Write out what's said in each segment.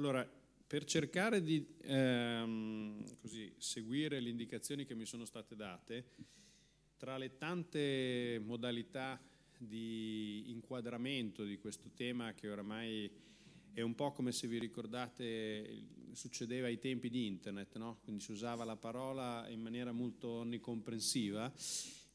Allora, per cercare di così, seguire le indicazioni che mi sono state date, tra le tante modalità di inquadramento di questo tema, che oramai è un po' come, se vi ricordate, succedeva ai tempi di internet, no? Quindi si usava la parola in maniera molto onnicomprensiva.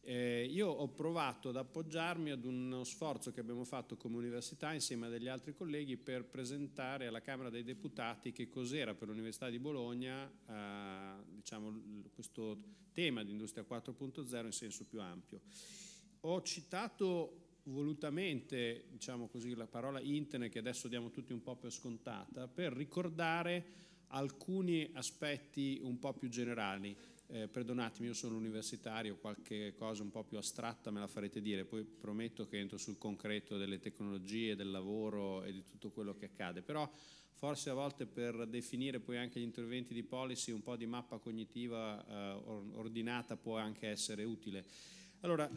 Io ho provato ad appoggiarmi ad uno sforzo che abbiamo fatto come università insieme a degli altri colleghi per presentare alla Camera dei Deputati che cos'era per l'Università di Bologna diciamo, questo tema di Industria 4.0 in senso più ampio. Ho citato volutamente, diciamo così, la parola internet, che adesso diamo tutti un po' per scontata, per ricordare alcuni aspetti un po' più generali. Perdonatemi, io sono universitario, qualche cosa un po' più astratta me la farete dire, poi prometto che entro sul concreto delle tecnologie, del lavoro e di tutto quello che accade, però forse a volte per definire poi anche gli interventi di policy un po' di mappa cognitiva ordinata può anche essere utile. Allora,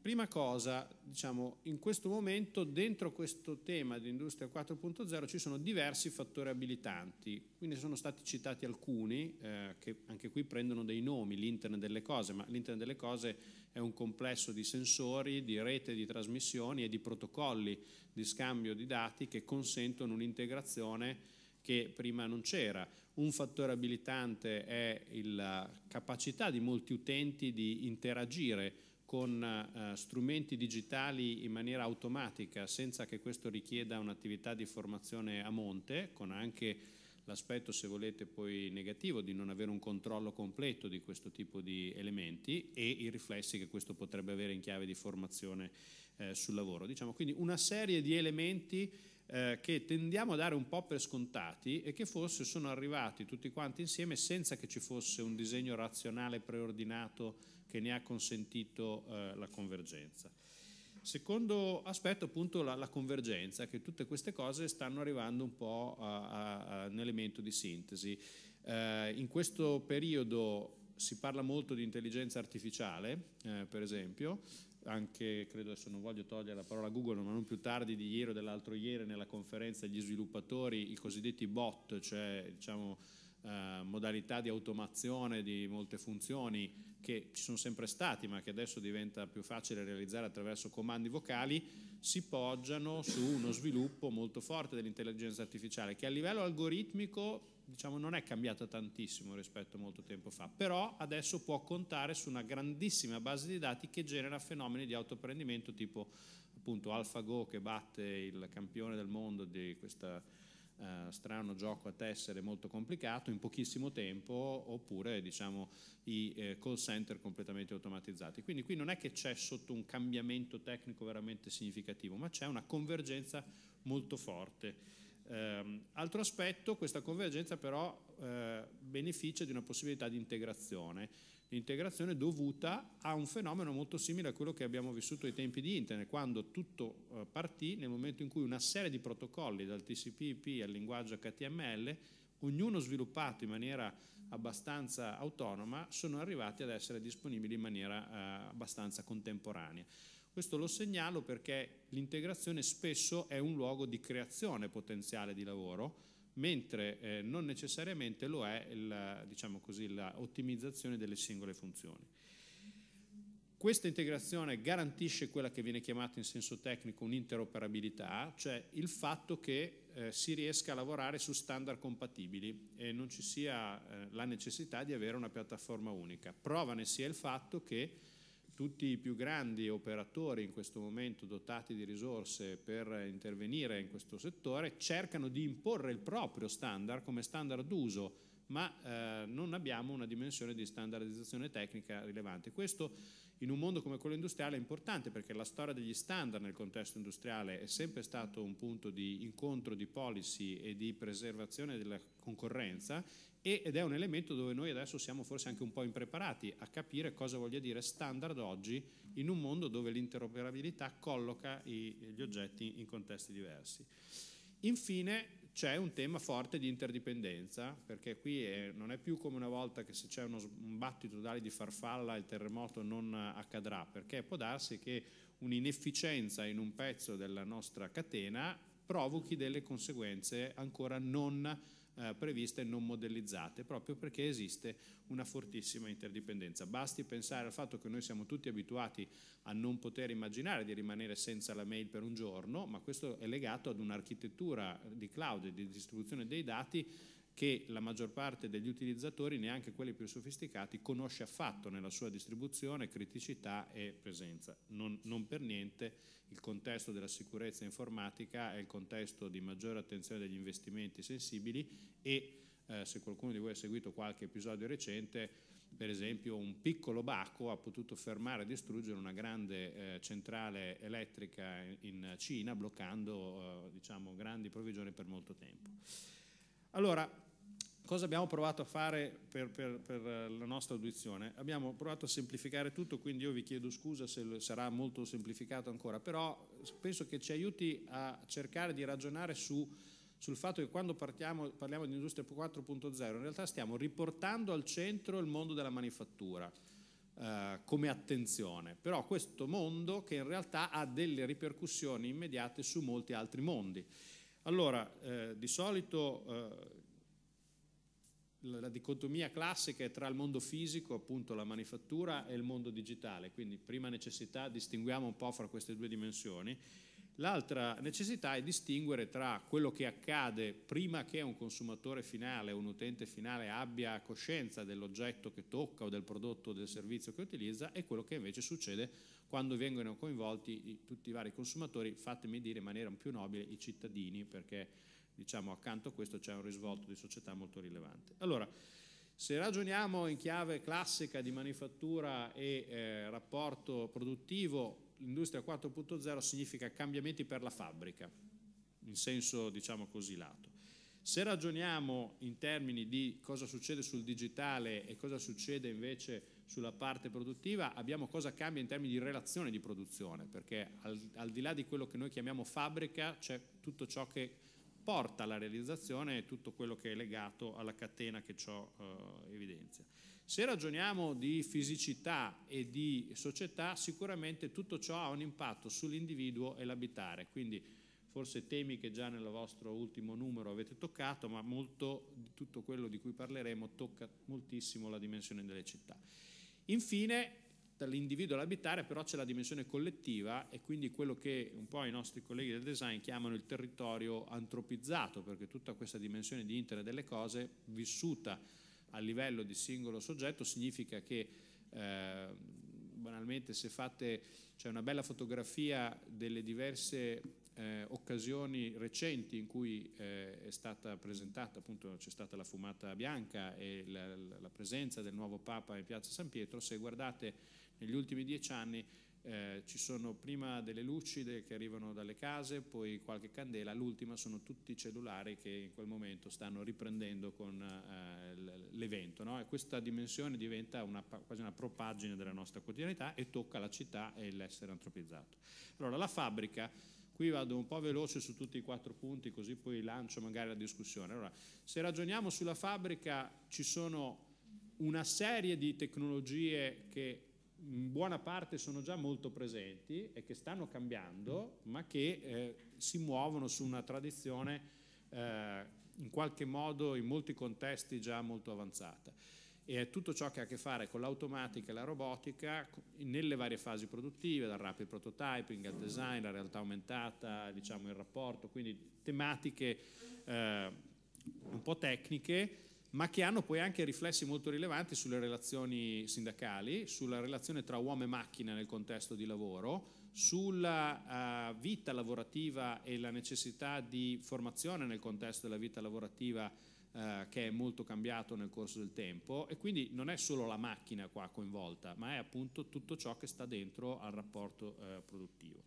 prima cosa, diciamo, in questo momento dentro questo tema di Industria 4.0 ci sono diversi fattori abilitanti, quindi sono stati citati alcuni che anche qui prendono dei nomi, l'Internet delle cose, ma l'Internet delle cose è un complesso di sensori, di rete, di trasmissioni e di protocolli di scambio di dati che consentono un'integrazione che prima non c'era. Un fattore abilitante è la capacità di molti utenti di interagire con strumenti digitali in maniera automatica, senza che questo richieda un'attività di formazione a monte, con anche l'aspetto, se volete, poi negativo di non avere un controllo completo di questo tipo di elementi e i riflessi che questo potrebbe avere in chiave di formazione sul lavoro. Diciamo quindi una serie di elementi che tendiamo a dare un po' per scontati e che forse sono arrivati tutti quanti insieme senza che ci fosse un disegno razionale preordinato che ne ha consentito la convergenza. Secondo aspetto, appunto, la convergenza, che tutte queste cose stanno arrivando un po' a un elemento di sintesi. In questo periodo si parla molto di intelligenza artificiale, per esempio, anche, credo, adesso non voglio togliere la parola a Google, ma non più tardi di ieri o dell'altro ieri nella conferenza degli sviluppatori, i cosiddetti bot, cioè diciamo modalità di automazione di molte funzioni che ci sono sempre stati ma che adesso diventa più facile realizzare attraverso comandi vocali, si poggiano su uno sviluppo molto forte dell'intelligenza artificiale che a livello algoritmico, diciamo, non è cambiata tantissimo rispetto a molto tempo fa, però adesso può contare su una grandissima base di dati che genera fenomeni di autoapprendimento, tipo appunto AlphaGo, che batte il campione del mondo di questo strano gioco a tessere molto complicato in pochissimo tempo, oppure diciamo i call center completamente automatizzati. Quindi qui non è che c'è sotto un cambiamento tecnico veramente significativo, ma c'è una convergenza molto forte. Altro aspetto, questa convergenza però beneficia di una possibilità di integrazione, dovuta a un fenomeno molto simile a quello che abbiamo vissuto ai tempi di internet, quando tutto partì nel momento in cui una serie di protocolli, dal TCP/IP al linguaggio HTML, ognuno sviluppato in maniera abbastanza autonoma, sono arrivati ad essere disponibili in maniera abbastanza contemporanea. Questo lo segnalo perché l'integrazione spesso è un luogo di creazione potenziale di lavoro, mentre non necessariamente lo è diciamo così, l'ottimizzazione delle singole funzioni. Questa integrazione garantisce quella che viene chiamata in senso tecnico un'interoperabilità, cioè il fatto che si riesca a lavorare su standard compatibili e non ci sia la necessità di avere una piattaforma unica. Prova ne sia il fatto che tutti i più grandi operatori in questo momento dotati di risorse per intervenire in questo settore cercano di imporre il proprio standard come standard d'uso, ma non abbiamo una dimensione di standardizzazione tecnica rilevante. Questo in un mondo come quello industriale è importante, perché la storia degli standard nel contesto industriale è sempre stato un punto di incontro di policy e di preservazione della concorrenza, ed è un elemento dove noi adesso siamo forse anche un po' impreparati a capire cosa voglia dire standard oggi in un mondo dove l'interoperabilità colloca gli oggetti in contesti diversi. Infine c'è un tema forte di interdipendenza, perché qui non è più come una volta che se c'è un battito d'ali di farfalla il terremoto non accadrà, perché può darsi che un'inefficienza in un pezzo della nostra catena provochi delle conseguenze ancora non previste e non modellizzate, proprio perché esiste una fortissima interdipendenza. Basti pensare al fatto che noi siamo tutti abituati a non poter immaginare di rimanere senza la mail per un giorno, ma questo è legato ad un'architettura di cloud e di distribuzione dei dati che la maggior parte degli utilizzatori, neanche quelli più sofisticati, conosce affatto nella sua distribuzione, criticità e presenza. Non per niente il contesto della sicurezza informatica è il contesto di maggiore attenzione degli investimenti sensibili e se qualcuno di voi ha seguito qualche episodio recente, per esempio un piccolo baco ha potuto fermare e distruggere una grande centrale elettrica in Cina, bloccando grandi provvigioni per molto tempo. Allora, cosa abbiamo provato a fare per la nostra audizione? Abbiamo provato a semplificare tutto, quindi io vi chiedo scusa se sarà molto semplificato ancora, però penso che ci aiuti a cercare di ragionare sul fatto che quando parliamo di Industria 4.0 in realtà stiamo riportando al centro il mondo della manifattura come attenzione, però questo mondo che in realtà ha delle ripercussioni immediate su molti altri mondi. Allora, di solito la dicotomia classica è tra il mondo fisico, appunto la manifattura, e il mondo digitale, quindi prima necessità distinguiamo un po' fra queste due dimensioni. L'altra necessità è distinguere tra quello che accade prima che un consumatore finale, un utente finale abbia coscienza dell'oggetto che tocca o del prodotto o del servizio che utilizza e quello che invece succede quando vengono coinvolti tutti i vari consumatori, fatemi dire in maniera più nobile i cittadini, perché accanto a questo c'è un risvolto di società molto rilevante. Allora, se ragioniamo in chiave classica di manifattura e rapporto produttivo, l'industria 4.0 significa cambiamenti per la fabbrica, in senso lato. Se ragioniamo in termini di cosa succede sul digitale e cosa succede invece sulla parte produttiva, abbiamo cosa cambia in termini di relazione di produzione, perché al di là di quello che noi chiamiamo fabbrica c'è tutto ciò che porta alla realizzazione e tutto quello che è legato alla catena che ciò evidenzia. Se ragioniamo di fisicità e di società, sicuramente tutto ciò ha un impatto sull'individuo e l'abitare, quindi forse temi che già nel vostro ultimo numero avete toccato, ma molto di tutto quello di cui parleremo tocca moltissimo la dimensione delle città. Infine, dall'individuo all'abitare però c'è la dimensione collettiva e quindi quello che un po' i nostri colleghi del design chiamano il territorio antropizzato, perché tutta questa dimensione di Internet delle cose vissuta a livello di singolo soggetto significa che banalmente se fate una bella fotografia delle diverse occasioni recenti in cui è stata presentata, appunto c'è stata la fumata bianca e la presenza del nuovo Papa in piazza San Pietro, se guardate negli ultimi 10 anni ci sono prima delle luci che arrivano dalle case, poi qualche candela, l'ultima sono tutti i cellulari che in quel momento stanno riprendendo con l'evento, no? E questa dimensione diventa quasi una propagine della nostra quotidianità e tocca la città e l'essere antropizzato. Allora la fabbrica. Qui vado un po' veloce su tutti i 4 punti, così poi lancio magari la discussione. Allora, se ragioniamo sulla fabbrica, ci sono una serie di tecnologie che in buona parte sono già molto presenti e che stanno cambiando, ma che si muovono su una tradizione in qualche modo in molti contesti già molto avanzata. E è tutto ciò che ha a che fare con l'automatica e la robotica nelle varie fasi produttive, dal rapid prototyping al design, la realtà aumentata, il rapporto, quindi tematiche un po' tecniche, ma che hanno poi anche riflessi molto rilevanti sulle relazioni sindacali, sulla relazione tra uomo e macchina nel contesto di lavoro, sulla vita lavorativa e la necessità di formazione nel contesto della vita lavorativa che è molto cambiato nel corso del tempo, e quindi non è solo la macchina qua coinvolta, ma è appunto tutto ciò che sta dentro al rapporto produttivo.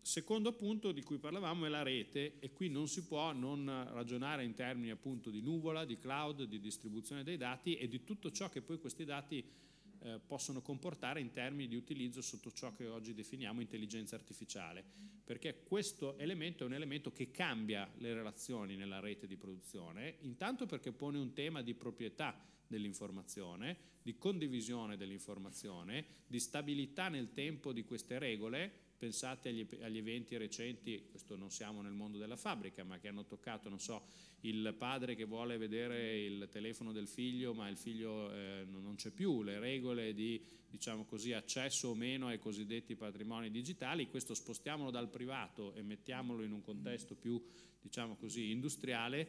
Secondo punto di cui parlavamo è la rete, e qui non si può non ragionare in termini appunto di nuvola, di cloud, di distribuzione dei dati e di tutto ciò che poi questi dati possono comportare in termini di utilizzo sotto ciò che oggi definiamo intelligenza artificiale, perché questo elemento è un elemento che cambia le relazioni nella rete di produzione, intanto perché pone un tema di proprietà dell'informazione, di condivisione dell'informazione, di stabilità nel tempo di queste regole, pensate agli eventi recenti, questo non siamo nel mondo della fabbrica, ma che hanno toccato, non so, il padre che vuole vedere il telefono del figlio ma il figlio non c'è più, le regole di, diciamo così, accesso o meno ai cosiddetti patrimoni digitali. Questo spostiamolo dal privato e mettiamolo in un contesto più, diciamo così, industriale,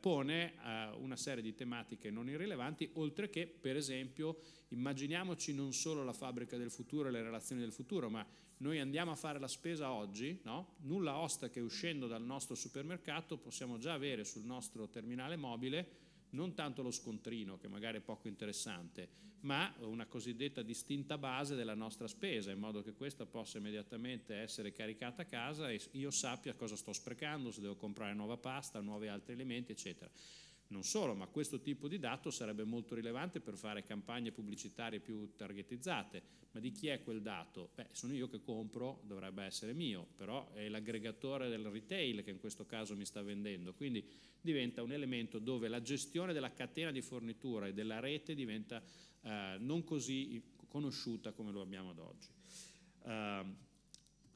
pone una serie di tematiche non irrilevanti, oltre che, per esempio, immaginiamoci non solo la fabbrica del futuro e le relazioni del futuro, ma noi andiamo a fare la spesa oggi, no? Nulla osta che uscendo dal nostro supermercato possiamo già avere sul nostro terminale mobile non tanto lo scontrino, che magari è poco interessante, ma una cosiddetta distinta base della nostra spesa, in modo che questa possa immediatamente essere caricata a casa e io sappia cosa sto sprecando, se devo comprare nuova pasta, nuovi altri elementi, eccetera. Non solo, ma questo tipo di dato sarebbe molto rilevante per fare campagne pubblicitarie più targetizzate. Ma di chi è quel dato? Beh, sono io che compro, dovrebbe essere mio, però è l'aggregatore del retail che in questo caso mi sta vendendo, quindi diventa un elemento dove la gestione della catena di fornitura e della rete diventa non così conosciuta come lo abbiamo ad oggi.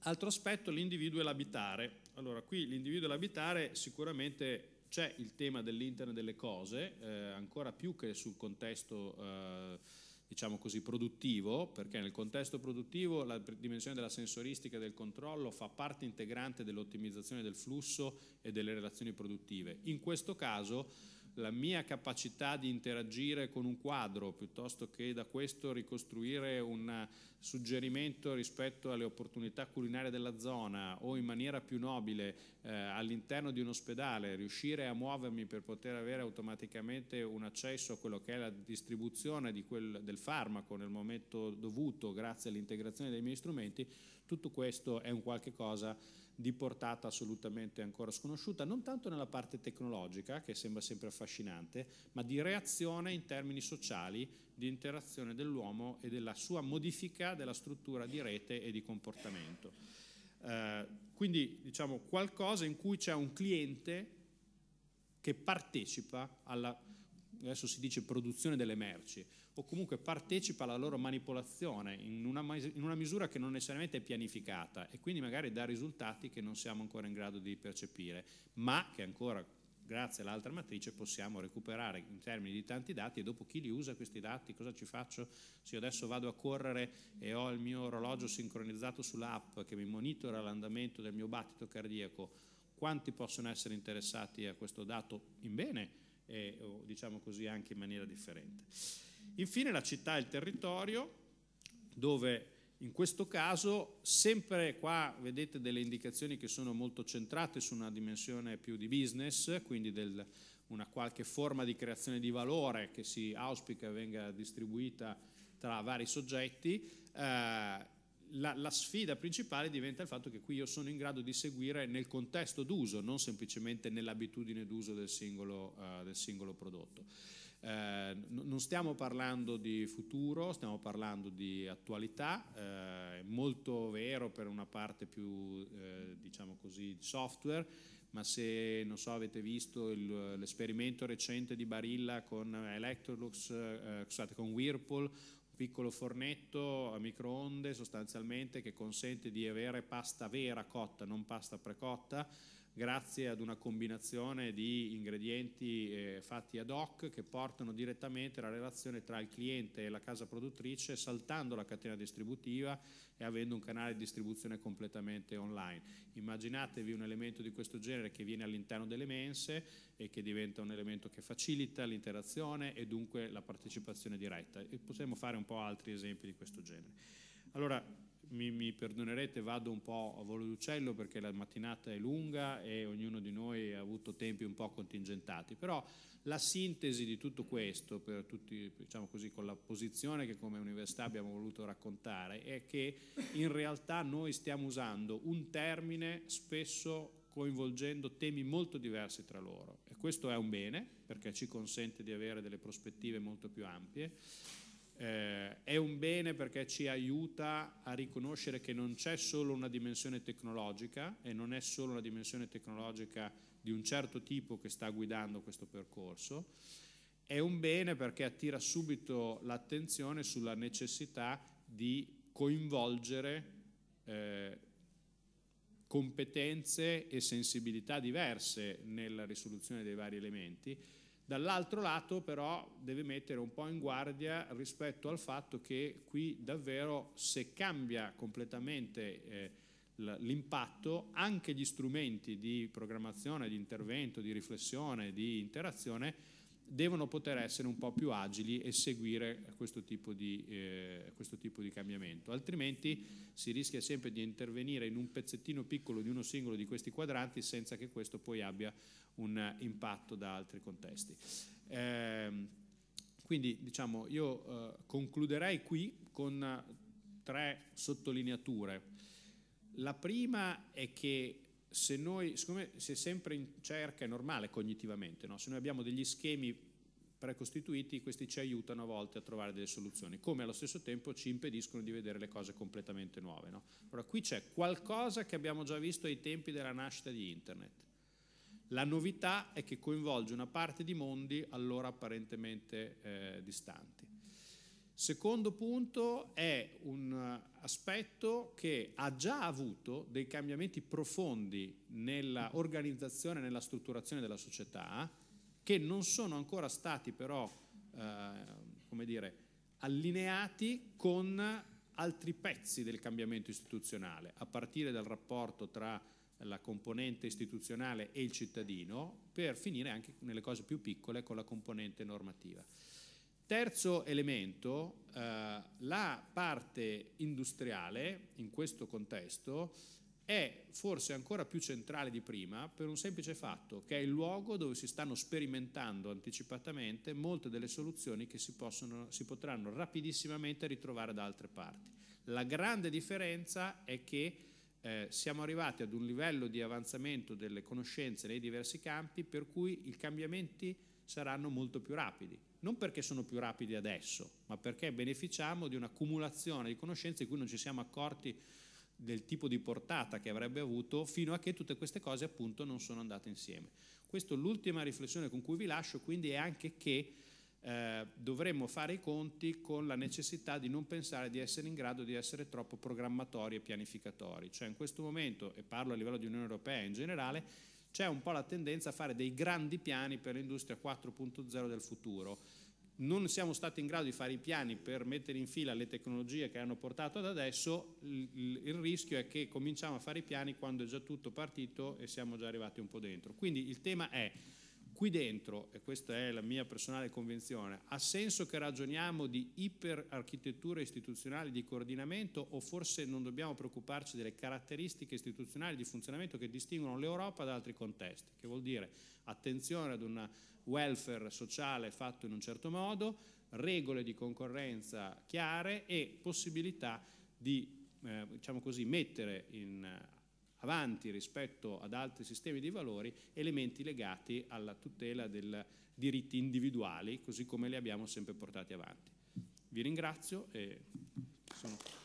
Altro aspetto, l'individuo e l'abitare. Allora, qui l'individuo e l'abitare sicuramente... C'è il tema dell'Internet delle cose, ancora più che sul contesto diciamo così produttivo, perché nel contesto produttivo la dimensione della sensoristica e del controllo fa parte integrante dell'ottimizzazione del flusso e delle relazioni produttive. In questo caso la mia capacità di interagire con un quadro, piuttosto che da questo ricostruire un suggerimento rispetto alle opportunità culinarie della zona, o in maniera più nobile all'interno di un ospedale riuscire a muovermi per poter avere automaticamente un accesso a quello che è la distribuzione di del farmaco nel momento dovuto grazie all'integrazione dei miei strumenti, tutto questo è un qualche cosa di portata assolutamente ancora sconosciuta, non tanto nella parte tecnologica, che sembra sempre affascinante, ma di reazione in termini sociali, di interazione dell'uomo e della sua modifica della struttura di rete e di comportamento. Quindi diciamo qualcosa in cui c'è un cliente che partecipa alla, adesso si dice, produzione delle merci, o comunque partecipa alla loro manipolazione in una misura che non necessariamente è pianificata e quindi magari dà risultati che non siamo ancora in grado di percepire, ma che ancora, grazie all'altra matrice, possiamo recuperare in termini di tanti dati. E dopo, chi li usa questi dati? Cosa ci faccio? Se io adesso vado a correre e ho il mio orologio sincronizzato sull'app che mi monitora l'andamento del mio battito cardiaco, quanti possono essere interessati a questo dato in bene? E, diciamo così, anche in maniera differente. Infine la città e il territorio, dove in questo caso sempre qua vedete delle indicazioni che sono molto centrate su una dimensione più di business, quindi una qualche forma di creazione di valore che si auspica venga distribuita tra vari soggetti. La sfida principale diventa il fatto che qui io sono in grado di seguire nel contesto d'uso, non semplicemente nell'abitudine d'uso del singolo prodotto. Non stiamo parlando di futuro, stiamo parlando di attualità, è molto vero per una parte più diciamo così software, ma se non so avete visto l'esperimento recente di Barilla con Electrolux, scusate, con Whirlpool, piccolo fornetto a microonde sostanzialmente che consente di avere pasta vera cotta, non pasta precotta, grazie ad una combinazione di ingredienti fatti ad hoc che portano direttamente la relazione tra il cliente e la casa produttrice, saltando la catena distributiva e avendo un canale di distribuzione completamente online. Immaginatevi un elemento di questo genere che viene all'interno delle mense e che diventa un elemento che facilita l'interazione e dunque la partecipazione diretta, e possiamo fare un po' altri esempi di questo genere. Allora, mi perdonerete, vado un po' a volo d'uccello perché la mattinata è lunga e ognuno di noi ha avuto tempi un po' contingentati, però la sintesi di tutto questo, per tutti, diciamo così, con la posizione che come università abbiamo voluto raccontare, è che in realtà noi stiamo usando un termine spesso coinvolgendo temi molto diversi tra loro, e questo è un bene perché ci consente di avere delle prospettive molto più ampie. È un bene perché ci aiuta a riconoscere che non c'è solo una dimensione tecnologica e non è solo una dimensione tecnologica di un certo tipo che sta guidando questo percorso. È un bene perché attira subito l'attenzione sulla necessità di coinvolgere competenze e sensibilità diverse nella risoluzione dei vari elementi. Dall'altro lato però deve mettere un po' in guardia rispetto al fatto che qui davvero, se cambia completamente l'impatto, anche gli strumenti di programmazione, di intervento, di riflessione, di interazione devono poter essere un po' più agili e seguire questo tipo di cambiamento, altrimenti si rischia sempre di intervenire in un pezzettino piccolo di uno singolo di questi quadranti senza che questo poi abbia un impatto da altri contesti. Quindi diciamo io concluderei qui con tre sottolineature. La prima è che se noi, siccome si è sempre in cerca, è normale cognitivamente, no? Se noi abbiamo degli schemi precostituiti, questi ci aiutano a volte a trovare delle soluzioni, come allo stesso tempo ci impediscono di vedere le cose completamente nuove, no? Allora qui c'è qualcosa che abbiamo già visto ai tempi della nascita di Internet. La novità è che coinvolge una parte di mondi allora apparentemente distanti. Secondo punto è un aspetto che ha già avuto dei cambiamenti profondi nella organizzazione, nella strutturazione della società, che non sono ancora stati però come dire, allineati con altri pezzi del cambiamento istituzionale, a partire dal rapporto tra la componente istituzionale e il cittadino, per finire anche nelle cose più piccole con la componente normativa. Terzo elemento, la parte industriale in questo contesto è forse ancora più centrale di prima, per un semplice fatto che è il luogo dove si stanno sperimentando anticipatamente molte delle soluzioni che si potranno rapidissimamente ritrovare da altre parti. La grande differenza è che siamo arrivati ad un livello di avanzamento delle conoscenze nei diversi campi per cui i cambiamenti saranno molto più rapidi. Non perché sono più rapidi adesso, ma perché beneficiamo di un'accumulazione di conoscenze di cui non ci siamo accorti del tipo di portata che avrebbe avuto, fino a che tutte queste cose appunto non sono andate insieme. Questa è l'ultima riflessione con cui vi lascio, quindi è anche che dovremmo fare i conti con la necessità di non pensare di essere in grado di essere troppo programmatori e pianificatori. Cioè in questo momento, e parlo a livello di Unione Europea in generale, c'è un po' la tendenza a fare dei grandi piani per l'industria 4.0 del futuro. Non siamo stati in grado di fare i piani per mettere in fila le tecnologie che hanno portato ad adesso. Il rischio è che cominciamo a fare i piani quando è già tutto partito e siamo già arrivati un po' dentro. Quindi il tema è, qui dentro, e questa è la mia personale convinzione, ha senso che ragioniamo di iperarchitetture istituzionali di coordinamento, o forse non dobbiamo preoccuparci delle caratteristiche istituzionali di funzionamento che distinguono l'Europa da altri contesti, che vuol dire attenzione ad un welfare sociale fatto in un certo modo, regole di concorrenza chiare e possibilità di diciamo così, mettere in avanti rispetto ad altri sistemi di valori elementi legati alla tutela dei diritti individuali, così come li abbiamo sempre portati avanti. Vi ringrazio e sono